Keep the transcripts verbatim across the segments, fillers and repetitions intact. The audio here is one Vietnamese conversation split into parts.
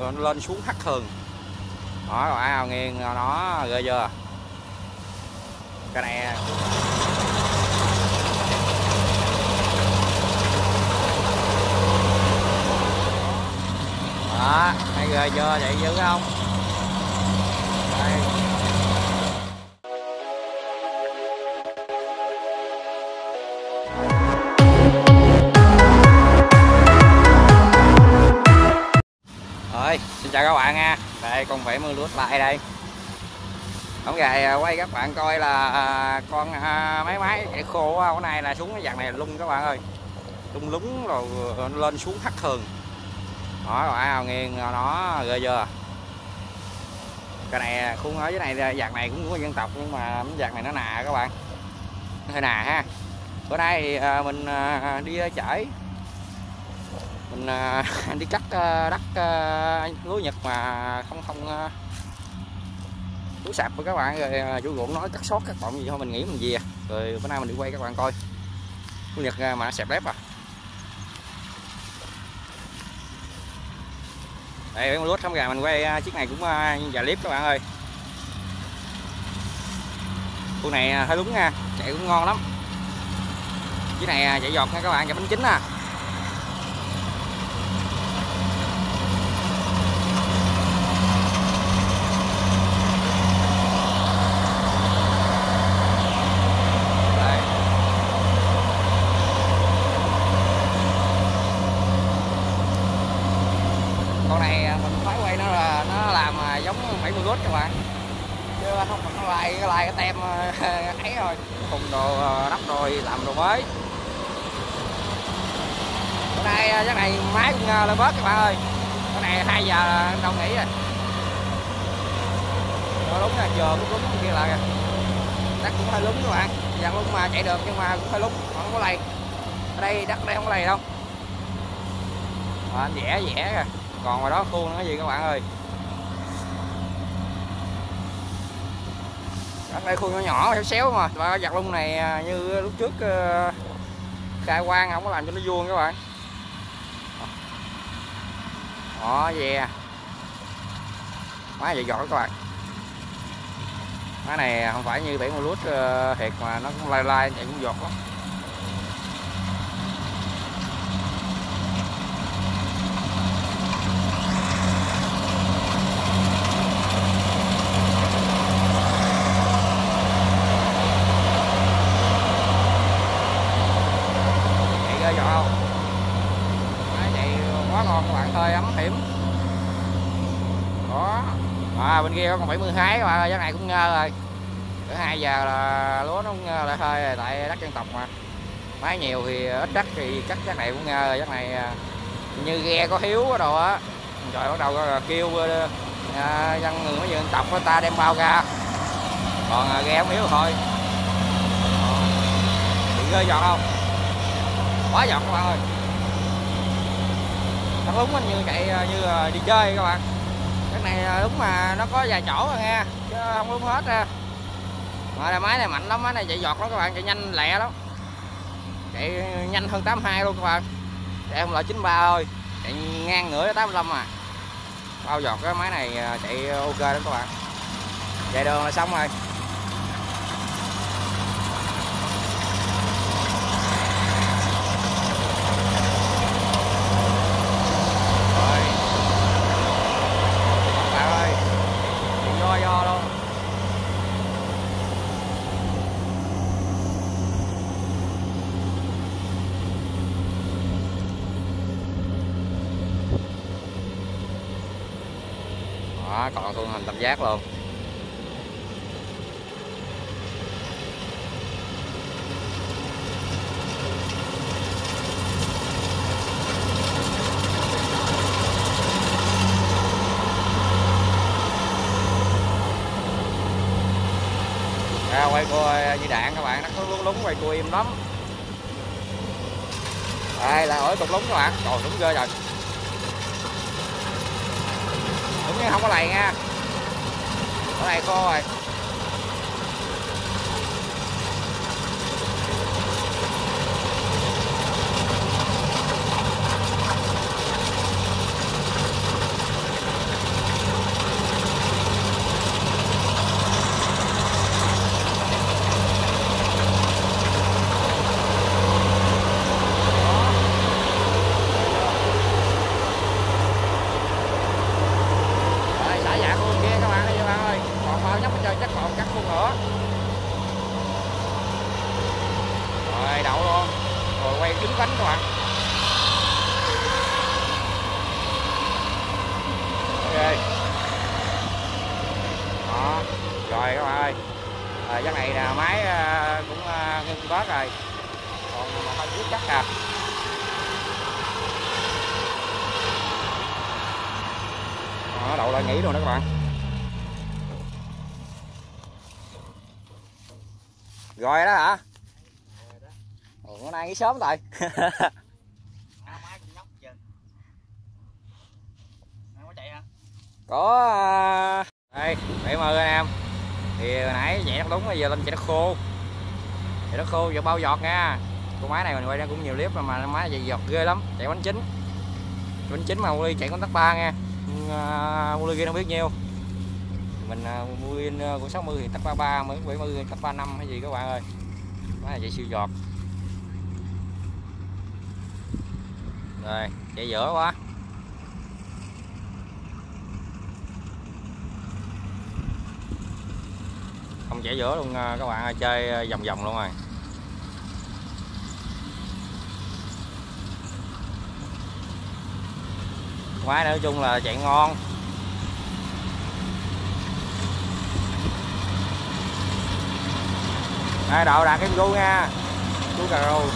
rồi lên xuống thắt thường. Đó rồi ao nghiêng nó ghê chưa. Cái này đó, thấy ghê chưa, vậy dữ không? Đây. Xin chào các bạn nha. Đây con vẽ mưa lướt lại đây. Hôm nay quay các bạn coi là con à, máy máy chạy khô hôm nay là xuống cái dạng này lung các bạn ơi. Lung lúng rồi lên xuống thất thường. Đó rồi ao nghiêng nó ghê chưa. Cái này khuôn ở dưới này dạng này cũng của dân tộc nhưng mà dạng này nó nà các bạn. Nó hơi nà ha. Bữa nay mình đi chảy mình đi cắt đất lúa Nhật mà không không lúa sạp với các bạn, rồi chủ ruộng nói cắt sót cắt bọn gì thôi mình nghĩ mình về, rồi bữa nay mình đi quay các bạn coi lúa Nhật mà nó sẹp lép à. Đây con lúa xong rồi mình quay chiếc này cũng dài clip các bạn ơi. Con này hơi đúng nha, chạy cũng ngon lắm. Chiếc này chạy giọt nha các bạn, chạy bánh chính nè. Cái này máy cũng lên bớt các bạn ơi. Cái này hai giờ đâu nghỉ rồi. Đó, đúng là giờ cũng lúng kia lại. Đất cũng hơi lúng các bạn. Dạng lúng mà chạy được nhưng mà cũng hơi lúng, không có lầy. Ở đây đất đây không có lầy đâu. Đó, vẽ vẽ kìa. Còn ngoài đó khuôn nữa gì các bạn ơi. Đất đây khuôn nó nhỏ xéo xéo mà. Và giặt lung này như lúc trước khai quang không có làm cho nó vuông các bạn. Đó về máy vậy giỏi các bạn. Máy này không phải như bể mưa lút uh, thiệt mà nó cũng lai lai chạy cũng giọt lắm. Bên kia có con bảy mươi hai các bạn ơi, cái này cũng ngơ rồi. Tới hai giờ là lúa nó cũng ngơ lại thôi, tại đất dân tộc mà. Máy nhiều thì ít đất thì cắt cái này cũng ngơ rồi, cái này như ghe có hiếu đó đồ á. Trời bắt đầu kêu à, dân người mấy dân tộc đó, ta đem bao ra. Còn ghe không hiếu thôi. Bị rơi giọt không? Quá giọt các bạn ơi. Thật lúng anh như chạy như đi chơi các bạn. Cái này đúng mà nó có vài chỗ rồi nha, chứ không đúng hết ra. Mà là máy này mạnh lắm, máy này chạy giọt lắm các bạn, chạy nhanh lẹ lắm. Chạy nhanh hơn tám mươi hai luôn các bạn. Chạy không lại chín mươi ba thôi, chạy ngang ngửa tám mươi lăm à. Bao giọt cái máy này chạy ok lắm các bạn. Chạy đường là xong rồi. Đó, còn khuôn hình tam giác luôn. À, quay cua như đạn các bạn, nó có lúng lúng quay cua im lắm. Đây là ở cục lúng các bạn, trời đúng ghê rồi. Nhưng không có lầy nha, ở đây khô rồi. cứng rắn các bạn. Ok. Đó. Rồi các bạn ơi. À, cái này là máy cũng ngưng bớt rồi. Còn mà hơi rút chắc à. Đó, đậu lại nghỉ rồi đó các bạn. Rồi đó hả? Ủa, hôm nay nghỉ sớm rồi. Có đây, bảy mươi anh em. Thì hồi nãy chạy nó đúng, bây giờ lên chạy nó khô. Chạy nó khô giờ bao giọt nha. Con máy này mình quay ra cũng nhiều clip mà mà máy chạy giọt ghê lắm, chạy bánh chính. Bánh chính mà Muli chạy con tắc ba nha. Uh, Muli kia không biết nhiêu. Mình uh, Muli của sáu mươi thì tắc ba ba, mới bảy mươi tắc ba năm hay gì các bạn ơi. Máy này chạy siêu giọt. Rồi, chạy giữa quá. Không chạy giữa luôn các bạn ơi, chơi vòng vòng luôn rồi. Máy nói chung là chạy ngon. Đây đậu đạt cái gu nha. Gu cà rô. Vòng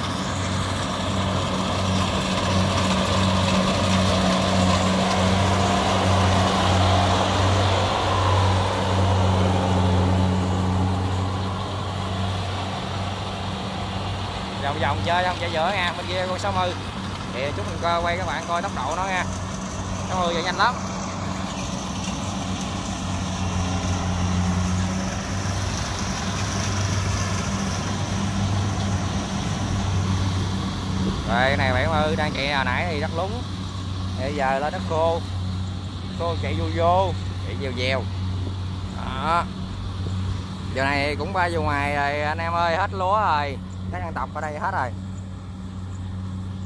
vòng chơi không chạy giữa nha, bên kia con sáu mươi. Thì chút mình quay các bạn coi tốc độ nó nha. sáu mươi chạy nhanh lắm. Rồi cái này bảy mươi đang chạy hồi nãy thì đất lúng. Bây giờ lên đất khô. Khô chạy vô vô, chạy dèo dèo. Đó. Giờ này cũng ba vô ngoài rồi anh em ơi, hết lúa rồi. Các dân tộc ở đây hết rồi.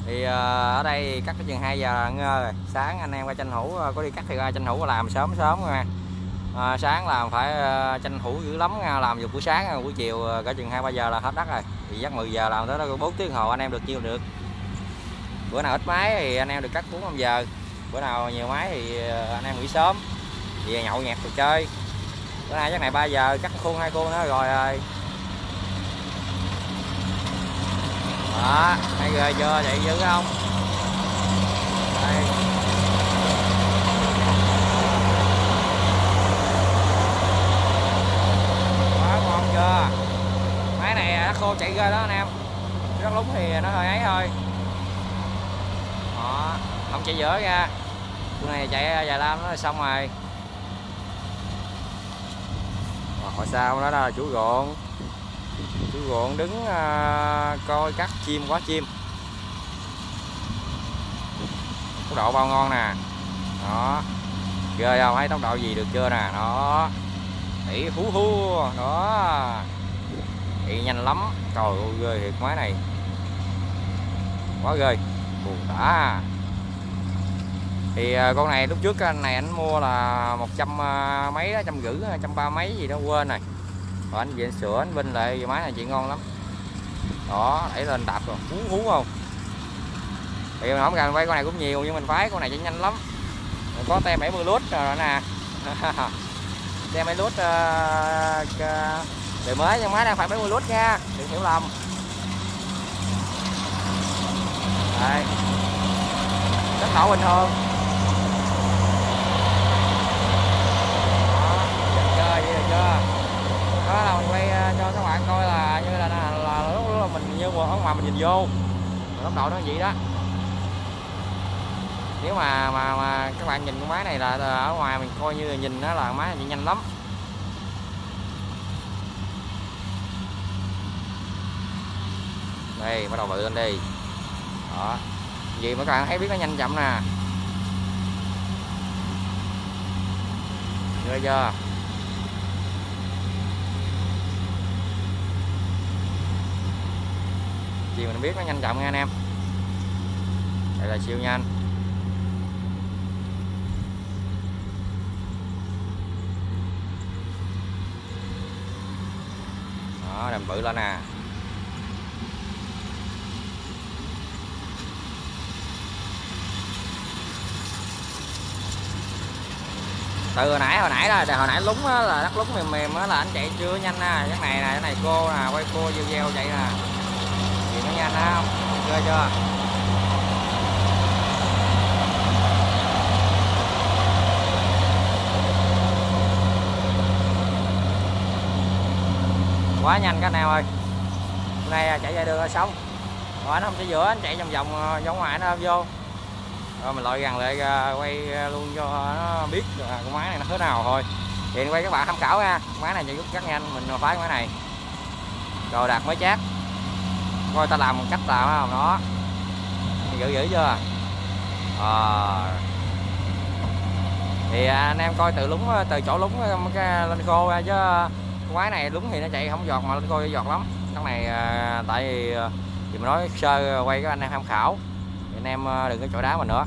Thì uh, ở đây cắt tới chừng hai giờ là ngơ rồi. Sáng anh em qua tranh thủ, có đi cắt thì qua tranh thủ làm sớm sớm nha. À, sáng làm phải uh, tranh thủ dữ lắm nha, làm vào buổi sáng, buổi chiều cả chừng hai ba giờ là hết đất rồi. Thì giấc mười giờ làm tới đó bốn tiếng hồ anh em được nhiêu được. Bữa nào ít máy thì anh em được cắt bốn năm giờ. Bữa nào nhiều máy thì anh em nghỉ sớm. Về nhậu nhẹt rồi chơi. Bữa nay chắc này ba giờ cắt khuôn hai khuôn nữa rồi rồi. Đó, hay ghê chưa, chạy dữ không? Đây. Quá ngon chưa? Máy này nó khô chạy ghê đó anh em. Rất lúng thì nó hơi ấy thôi. Đó, không chạy giữa ra. Con này chạy dài lam nó là xong rồi. Hồi sau đó là chú ruộng. Chú ruộng đứng uh, coi cắt chim quá chim. Tốc độ bao ngon nè. Đó. Ghê không, thấy tốc độ gì được chưa nè. Đó. Ỉ hú hú. Đó. Ỉ nhanh lắm. Trời ơi ghê thiệt máy này. Quá ghê. Buồn đã. Thì uh, con này lúc trước anh này anh mua là một trăm uh, mấy đó, trăm rưỡi, trăm ba mấy gì đó quên rồi. Rồi anh về anh sửa anh vinh lại máy này chị ngon lắm. Đó, đẩy lên đạp rồi, hú hú không. Thì mình không cần quay con này cũng nhiều nhưng mình phái con này chạy nhanh lắm. Mình có tem bảy mươi lít rồi nè. Tem bảy mươi lít đời mới nhưng máy đang phải bảy mươi lít nha, đừng hiểu lầm. Đây. Tốc độ bình thường. Đó, được chưa, vậy được chưa? Đó là mình quay cho các bạn coi là như là, là, là lúc đó là mình như ở ngoài mình nhìn vô tốc độ nó vậy đó. Nếu mà mà, mà các bạn nhìn con máy này là, là ở ngoài mình coi như là nhìn nó là máy này nhanh lắm. Đây bắt đầu bự lên đi. Đó. Vậy mà các bạn thấy biết nó nhanh chậm nè. Được chưa? Gì mình biết nó nhanh chậm nha anh em. Đây là siêu nhanh. Đó, đầm bự lên nè. từ hồi nãy hồi nãy đó, hồi nãy lúng đó, là đất lúng mềm mềm đó, là anh chạy chưa nhanh nè. Cái này nè, cái này cô nè, quay cô video vậy nè thì nó nhanh á, ok chưa? Quá nhanh các anh em ơi. Hôm nay chạy ra đường xong rồi, anh không chạy giữa, anh chạy vòng vòng vòng ngoài nó vô rồi mình lội gần lại quay luôn cho nó biết con máy này nó thế nào thôi. Thì quay các bạn tham khảo nha, máy này chạy rút rất nhanh, mình phái máy này đồ đạc mới chát, coi ta làm một cách làm không đó, dữ dữ chưa à. Thì anh em coi từ lúng, từ chỗ lúng cái lên khô ra, chứ máy này đúng thì nó chạy không giọt mà lên coi giọt lắm. Cái này tại vì mình nói sơ quay các anh em tham khảo, thì anh em đừng có chỗ đá mình nữa.